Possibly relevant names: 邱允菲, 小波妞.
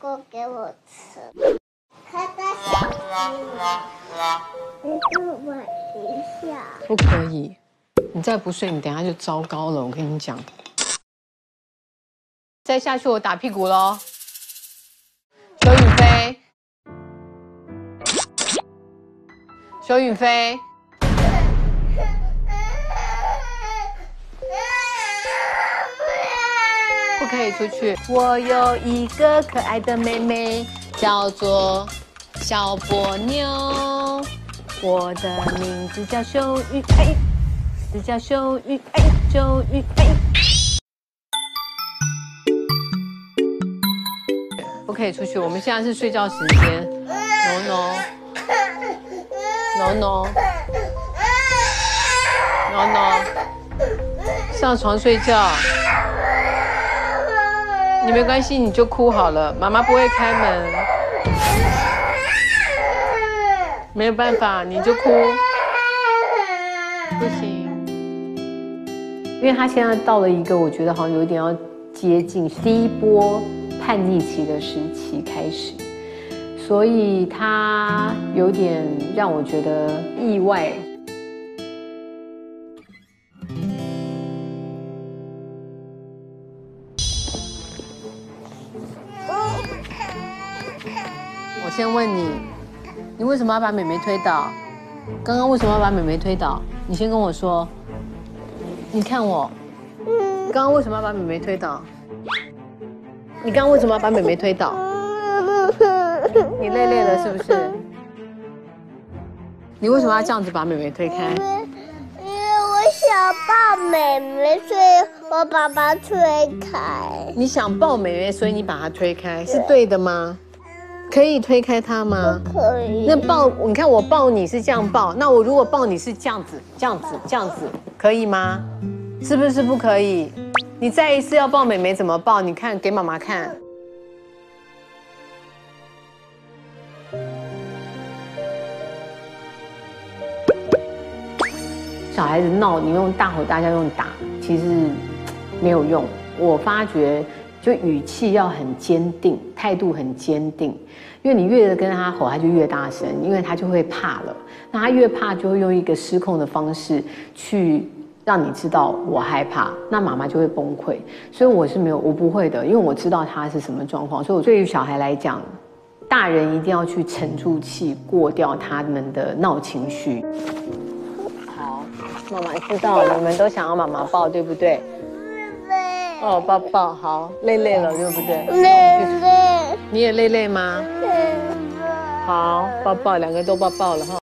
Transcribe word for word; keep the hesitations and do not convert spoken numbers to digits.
过给我吃。看到小鸡吗？你跟我一下。不可以，你再不睡，你等下就糟糕了。我跟你讲，再下去我打屁股喽。邱允菲，邱允菲。 可以出去。我有一个可爱的妹妹，叫做小波妞。我的名字叫秀玉，哎，名字叫秀玉，哎，秀玉，哎。不可以出去，我们现在是睡觉时间。No no no no no no， 上床睡觉。 你没关系，你就哭好了，妈妈不会开门。没有办法，你就哭，不行。因为他现在到了一个我觉得好像有点要接近第一波叛逆期的时期开始，所以他有点让我觉得意外。 我先问你，你为什么要把妹妹推倒？刚刚为什么要把妹妹推倒？你先跟我说。你看我，刚刚为什么要把妹妹推倒？你刚刚为什么要把妹妹推倒？你累累了是不是？你为什么要这样子把妹妹推开？因为我想抱妹妹，所以我把她推开。你想抱妹妹，所以你把她推开，是对的吗？ 可以推开它吗？不可以。那抱，你看我抱你是这样抱，那我如果抱你是这样子、这样子、这样子，可以吗？是不是不可以？你再一次要抱妹妹怎么抱？你看，给妈妈看。小孩子闹，你用大吼大叫用打，其实没有用。我发觉。 就语气要很坚定，态度很坚定，因为你越跟他吼，他就越大声，因为他就会怕了。那他越怕，就会用一个失控的方式去让你知道我害怕，那妈妈就会崩溃。所以我是没有，我不会的，因为我知道他是什么状况。所以我对于小孩来讲，大人一定要去沉住气，过掉他们的闹情绪。好，妈妈知道你们都想要妈妈抱，对不对？ 哦，抱抱，好，累累了，对不对？累累，你也累累吗？累累。好，抱抱，两个都抱抱了哈。